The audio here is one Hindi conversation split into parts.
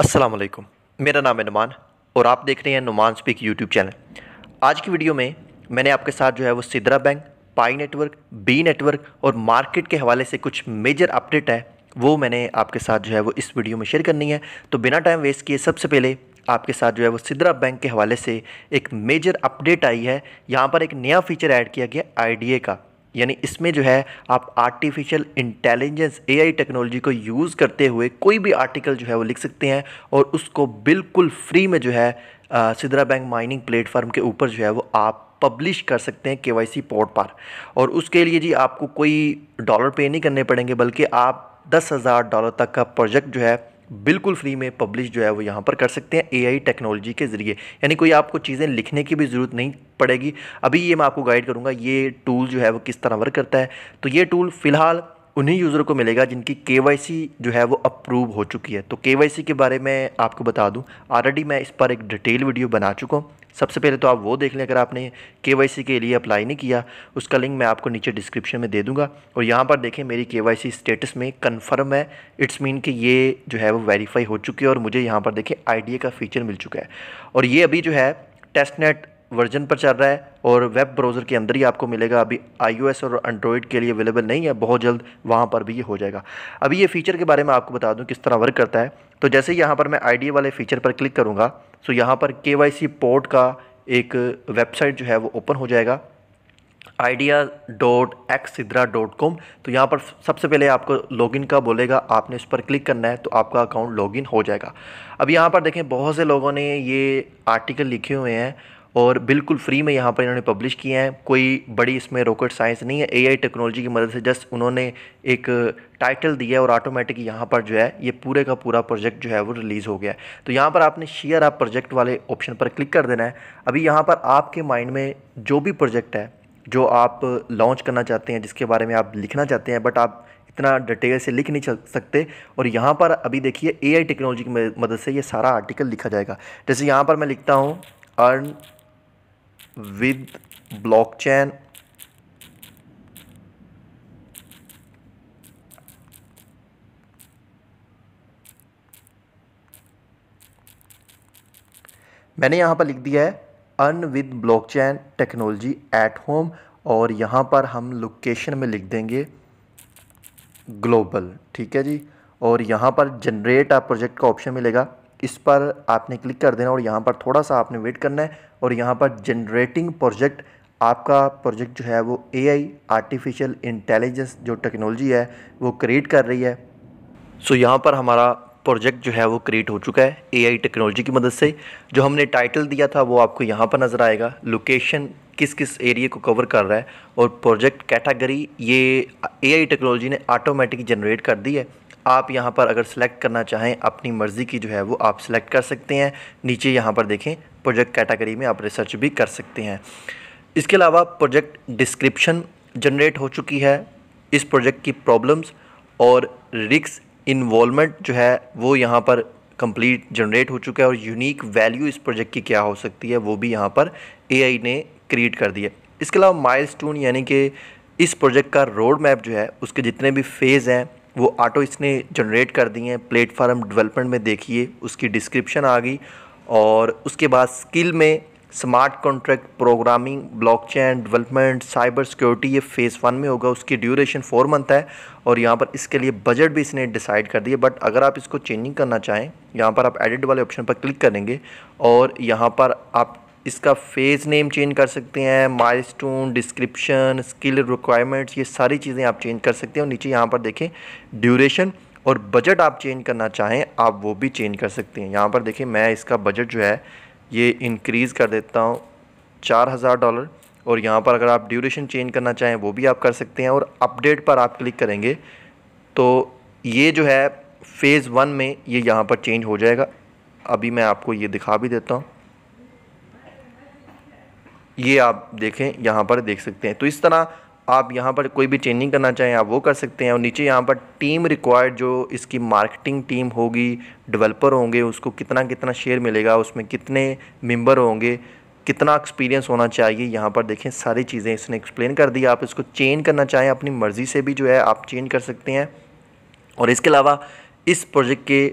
अस्सलाम वालेकुम, मेरा नाम है नुमान और आप देख रहे हैं नुमान स्पीक यूट्यूब चैनल। आज की वीडियो में मैंने आपके साथ जो है वो Sidra bank, Pi network, B network और मार्केट के हवाले से कुछ मेजर अपडेट है वो मैंने आपके साथ जो है वो इस वीडियो में शेयर करनी है। तो बिना टाइम वेस्ट किए सबसे पहले आपके साथ जो है वो सिद्रा बैंक के हवाले से एक मेजर अपडेट आई है। यहाँ पर एक नया फीचर ऐड किया गया आईडीए का, यानी इसमें जो है आप आर्टिफिशियल इंटेलिजेंस एआई टेक्नोलॉजी को यूज़ करते हुए कोई भी आर्टिकल जो है वो लिख सकते हैं और उसको बिल्कुल फ्री में जो है सिद्रा बैंक माइनिंग प्लेटफॉर्म के ऊपर जो है वो आप पब्लिश कर सकते हैं केवाईसी पोर्ट पर। और उसके लिए जी आपको कोई डॉलर पे नहीं करने पड़ेंगे, बल्कि आप $10,000 तक का प्रोजेक्ट जो है बिल्कुल फ्री में पब्लिश जो है वो यहाँ पर कर सकते हैं एआई टेक्नोलॉजी के ज़रिए। यानी कोई आपको चीज़ें लिखने की भी ज़रूरत नहीं पड़ेगी। अभी ये मैं आपको गाइड करूँगा ये टूल जो है वो किस तरह वर्क करता है। तो ये टूल फ़िलहाल उन्हीं यूज़र को मिलेगा जिनकी केवाईसी जो है वो अप्रूव हो चुकी है। तो केवाईसी के बारे में आपको बता दूं, ऑलरेडी मैं इस पर एक डिटेल वीडियो बना चुका हूँ। सबसे पहले तो आप वो देख लें अगर आपने केवाईसी के लिए अप्लाई नहीं किया। उसका लिंक मैं आपको नीचे डिस्क्रिप्शन में दे दूंगा। और यहाँ पर देखें मेरी केवाईसी स्टेटस में कन्फर्म है, इट्स मीन कि ये जो है वो वेरीफाई हो चुकी है और मुझे यहाँ पर देखें आईडीए का फीचर मिल चुका है। और ये अभी जो है टेस्टनेट वर्जन पर चल रहा है और वेब ब्राउज़र के अंदर ही आपको मिलेगा। अभी iOS और एंड्रॉयड के लिए अवेलेबल नहीं है, बहुत जल्द वहाँ पर भी ये हो जाएगा। अभी ये फ़ीचर के बारे में आपको बता दूं किस तरह वर्क करता है। तो जैसे ही यहाँ पर मैं आईडी वाले फ़ीचर पर क्लिक करूँगा तो यहाँ पर KYC पोर्ट का एक वेबसाइट जो है वो ओपन हो जाएगा idea.xsidra.com। तो यहाँ पर सबसे पहले आपको लॉगिन का बोलेगा, आपने इस पर क्लिक करना है तो आपका अकाउंट लॉगिन हो जाएगा। अब यहाँ पर देखें बहुत से लोगों ने ये आर्टिकल लिखे हुए हैं और बिल्कुल फ्री में यहाँ पर इन्होंने पब्लिश किए हैं। कोई बड़ी इसमें रॉकेट साइंस नहीं है, एआई टेक्नोलॉजी की मदद से जस्ट उन्होंने एक टाइटल दिया और ऑटोमेटिक यहाँ पर जो है ये पूरे का पूरा प्रोजेक्ट जो है वो रिलीज़ हो गया है। तो यहाँ पर आपने शेयर आप प्रोजेक्ट वाले ऑप्शन पर क्लिक कर देना है। अभी यहाँ पर आपके माइंड में जो भी प्रोजेक्ट है जो आप लॉन्च करना चाहते हैं, जिसके बारे में आप लिखना चाहते हैं, बट आप इतना डिटेल से लिख नहीं सकते, और यहाँ पर अभी देखिए एआई टेक्नोलॉजी की मदद से ये सारा आर्टिकल लिखा जाएगा। जैसे यहाँ पर मैं लिखता हूँ अर्न विद ब्लॉकचेन मैंने यहाँ पर लिख दिया है earn with blockchain technology at home, और यहाँ पर हम लोकेशन में लिख देंगे ग्लोबल, ठीक है जी। और यहाँ पर जनरेट आप प्रोजेक्ट का ऑप्शन मिलेगा, इस पर आपने क्लिक कर देना और यहाँ पर थोड़ा सा आपने वेट करना है और यहाँ पर जनरेटिंग प्रोजेक्ट, आपका प्रोजेक्ट जो है वो एआई आर्टिफिशियल इंटेलिजेंस जो टेक्नोलॉजी है वो क्रिएट कर रही है। सो यहाँ पर हमारा प्रोजेक्ट जो है वो क्रिएट हो चुका है एआई टेक्नोलॉजी की मदद से। जो हमने टाइटल दिया था वो आपको यहाँ पर नज़र आएगा, लोकेशन किस किस एरिया को कवर कर रहा है, और प्रोजेक्ट कैटेगरी ये एआई टेक्नोलॉजी ने ऑटोमेटिक जनरेट कर दी है। आप यहाँ पर अगर सेलेक्ट करना चाहें अपनी मर्ज़ी की जो है वो आप सेलेक्ट कर सकते हैं। नीचे यहाँ पर देखें प्रोजेक्ट कैटेगरी में आप रिसर्च भी कर सकते हैं। इसके अलावा प्रोजेक्ट डिस्क्रिप्शन जनरेट हो चुकी है, इस प्रोजेक्ट की प्रॉब्लम्स और रिस्क इन्वॉल्वमेंट जो है वो यहाँ पर कंप्लीट जनरेट हो चुका है, और यूनिक वैल्यू इस प्रोजेक्ट की क्या हो सकती है वो भी यहाँ पर एआई ने क्रिएट कर दिया। इसके अलावा माइलस्टोन यानी कि इस प्रोजेक्ट का रोड मैप जो है उसके जितने भी फेज़ हैं वो ऑटो इसने जनरेट कर दिए हैं। प्लेटफॉर्म डेवलपमेंट में देखिए उसकी डिस्क्रिप्शन आ गई, और उसके बाद स्किल में smart contract, programming, blockchain development, cyber security ये फेज़ 1 में होगा। उसकी ड्यूरेशन 4 मंथ है और यहाँ पर इसके लिए बजट भी इसने डिसाइड कर दिया। बट अगर आप इसको चेंजिंग करना चाहें यहाँ पर आप एडिट वाले ऑप्शन पर क्लिक करेंगे और यहाँ पर आप इसका फेज़ नेम चेंज कर सकते हैं, माइलस्टोन, डिस्क्रिप्शन, स्किल रिक्वायरमेंट्स, ये सारी चीज़ें आप चेंज कर सकते हैं। और नीचे यहाँ पर देखें ड्यूरेशन और बजट आप चेंज करना चाहें आप वो भी चेंज कर सकते हैं। यहाँ पर देखें मैं इसका बजट जो है ये इंक्रीज़ कर देता हूँ $4,000, और यहाँ पर अगर आप ड्यूरेशन चेंज करना चाहें वो भी आप कर सकते हैं। और अपडेट पर आप क्लिक करेंगे तो ये जो है फेज़ 1 में ये यहाँ पर चेंज हो जाएगा। अभी मैं आपको ये दिखा भी देता हूँ, ये आप देखें यहाँ पर देख सकते हैं। तो इस तरह आप यहाँ पर कोई भी चेंजिंग करना चाहें आप वो कर सकते हैं। और नीचे यहाँ पर टीम रिक्वायर्ड जो इसकी मार्केटिंग टीम होगी, डेवलपर होंगे, उसको कितना कितना शेयर मिलेगा, उसमें कितने मेंबर होंगे, कितना एक्सपीरियंस होना चाहिए, यहाँ पर देखें सारी चीज़ें इसने एक्सप्लेन कर दी। आप इसको चेंज करना चाहें अपनी मर्ज़ी से भी जो है आप चेंज कर सकते हैं। और इसके अलावा इस प्रोजेक्ट के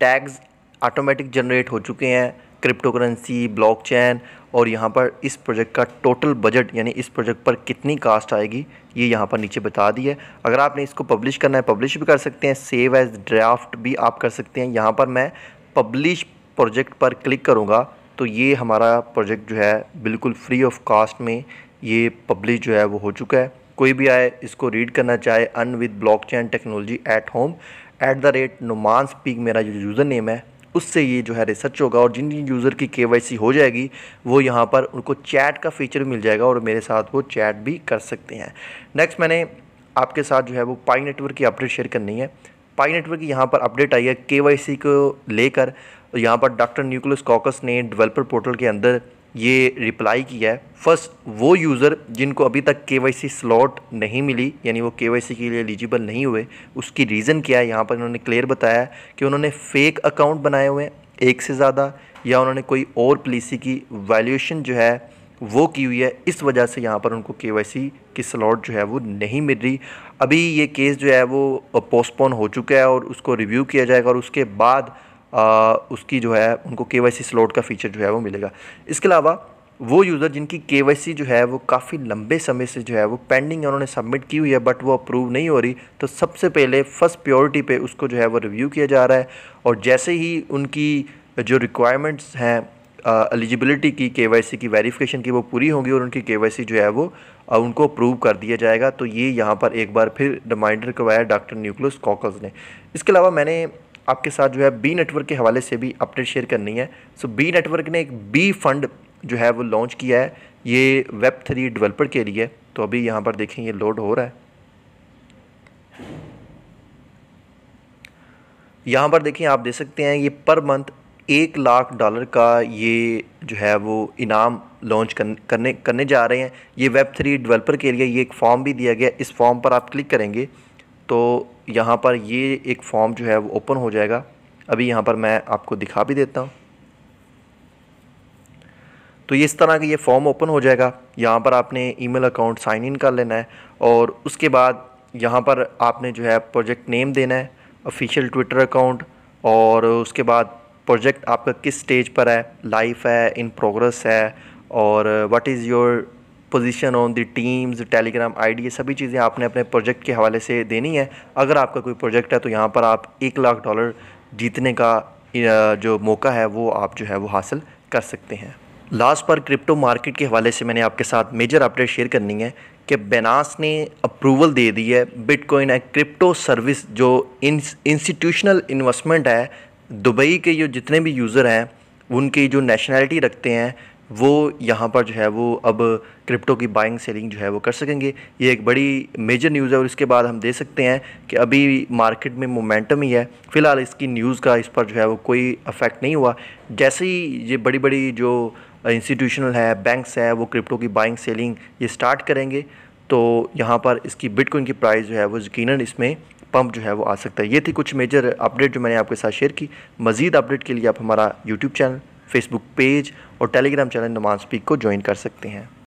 टैग्स ऑटोमेटिक जनरेट हो चुके हैं क्रिप्टो करेंसी, ब्लॉकचेन। और यहाँ पर इस प्रोजेक्ट का टोटल बजट यानी इस प्रोजेक्ट पर कितनी कास्ट आएगी ये यहाँ पर नीचे बता दी है। अगर आपने इसको पब्लिश करना है पब्लिश भी कर सकते हैं, सेव एज ड्राफ्ट भी आप कर सकते हैं। यहाँ पर मैं पब्लिश प्रोजेक्ट पर क्लिक करूँगा तो ये हमारा प्रोजेक्ट जो है बिल्कुल फ्री ऑफ कास्ट में ये पब्लिश जो है वो हो चुका है। कोई भी आए इसको रीड करना चाहे, earn with blockchain technology at home @ Noman speak मेरा जो यूज़र नेम है उससे ये जो है रिसर्च होगा। और जिन यूज़र की KYC हो जाएगी वो यहाँ पर उनको चैट का फीचर मिल जाएगा और मेरे साथ वो चैट भी कर सकते हैं। नेक्स्ट मैंने आपके साथ जो है वो पाई नेटवर्क की अपडेट शेयर करनी है। पाई नेटवर्क की यहाँ पर अपडेट आई है KYC को लेकर। यहाँ पर डॉक्टर न्यूक्लियस कॉकस ने डेवलपर पोर्टल के अंदर ये रिप्लाई किया है। फर्स्ट, वो यूज़र जिनको अभी तक KYC स्लॉट नहीं मिली यानी वो KYC के लिए एलिजिबल नहीं हुए, उसकी रीज़न क्या है यहाँ पर उन्होंने क्लियर बताया कि उन्होंने फेक अकाउंट बनाए हुए हैं एक से ज़्यादा, या उन्होंने कोई और पॉलिसी की वैल्यूएशन जो है वो की हुई है, इस वजह से यहाँ पर उनको KYC की स्लॉट जो है वो नहीं मिल रही। अभी ये केस जो है वो पोस्टपोन हो चुका है और उसको रिव्यू किया जाएगा और उसके बाद उसकी जो है उनको KYC स्लॉट का फीचर जो है वो मिलेगा। इसके अलावा वो यूज़र जिनकी KYC जो है वो काफ़ी लंबे समय से जो है वो पेंडिंग है, उन्होंने सबमिट की हुई है बट वो अप्रूव नहीं हो रही, तो सबसे पहले फर्स्ट प्योरिटी पे उसको जो है वो रिव्यू किया जा रहा है। और जैसे ही उनकी जो रिक्वायरमेंट्स हैं एलिजिबिलिटी की KYC की वेरिफिकेशन की वो पूरी होंगी और उनकी KYC जो है वो उनको अप्रूव कर दिया जाएगा। तो ये यहाँ पर एक बार फिर रिमाइंडर करवाया डॉक्टर न्यूक्लियस कॉकस ने। इसके अलावा मैंने आपके साथ जो है B नेटवर्क के हवाले से भी अपडेट शेयर करनी है। सो B नेटवर्क ने एक B फंड जो है वो लॉन्च किया है ये Web3 डेवलपर के लिए। तो अभी यहाँ पर देखें ये लोड हो रहा है। यहाँ पर देखें आप देख सकते हैं ये पर मंथ $1,00,000 का ये जो है वो इनाम लॉन्च करने जा रहे हैं ये Web3 डेवलपर के लिए। ये एक फॉर्म भी दिया गया, इस फॉर्म पर आप क्लिक करेंगे तो यहाँ पर ये एक फॉर्म जो है वो ओपन हो जाएगा। अभी यहाँ पर मैं आपको दिखा भी देता हूँ। तो ये इस तरह का ये फॉर्म ओपन हो जाएगा। यहाँ पर आपने ईमेल अकाउंट साइन इन कर लेना है और उसके बाद यहाँ पर आपने जो है प्रोजेक्ट नेम देना है, ऑफिशियल ट्विटर अकाउंट, और उसके बाद प्रोजेक्ट आपका किस स्टेज पर है, लाइव है, इन प्रोग्रेस है, और what is your position on the teams, Telegram ID, ये सभी चीज़ें आपने अपने प्रोजेक्ट के हवाले से देनी है। अगर आपका कोई प्रोजेक्ट है तो यहाँ पर आप $1,00,000 जीतने का जो मौका है वो आप जो है वो हासिल कर सकते हैं। लास्ट पर क्रिप्टो मार्केट के हवाले से मैंने आपके साथ मेजर अपडेट शेयर करनी है कि बाइनेंस ने अप्रूवल दे दी है बिटकॉइन एक क्रिप्टो सर्विस जो इंस्टीट्यूशनल इन्वेस्टमेंट है। दुबई के जितने भी यूज़र हैं उनकी जो नेशनैलिटी रखते हैं वो यहाँ पर जो है वो अब क्रिप्टो की बाइंग सेलिंग जो है वो कर सकेंगे। ये एक बड़ी मेजर न्यूज़ है और इसके बाद हम देख सकते हैं कि अभी मार्केट में मोमेंटम ही है। फ़िलहाल इसकी न्यूज़ का इस पर जो है वो कोई इफेक्ट नहीं हुआ। जैसे ही ये बड़ी बड़ी जो इंस्टीट्यूशनल है, बैंक्स है, वो क्रिप्टो की बाइंग सेलिंग ये स्टार्ट करेंगे तो यहाँ पर इसकी बिटकॉइन की प्राइस जो है वो यकीनन इसमें पम्प जो है वो आ सकता है। ये थी कुछ मेजर अपडेट जो मैंने आपके साथ शेयर की। मज़ीद अपडेट के लिए आप हमारा यूट्यूब चैनल, फेसबुक पेज और टेलीग्राम चैनल नोमान स्पीक को ज्वाइन कर सकते हैं।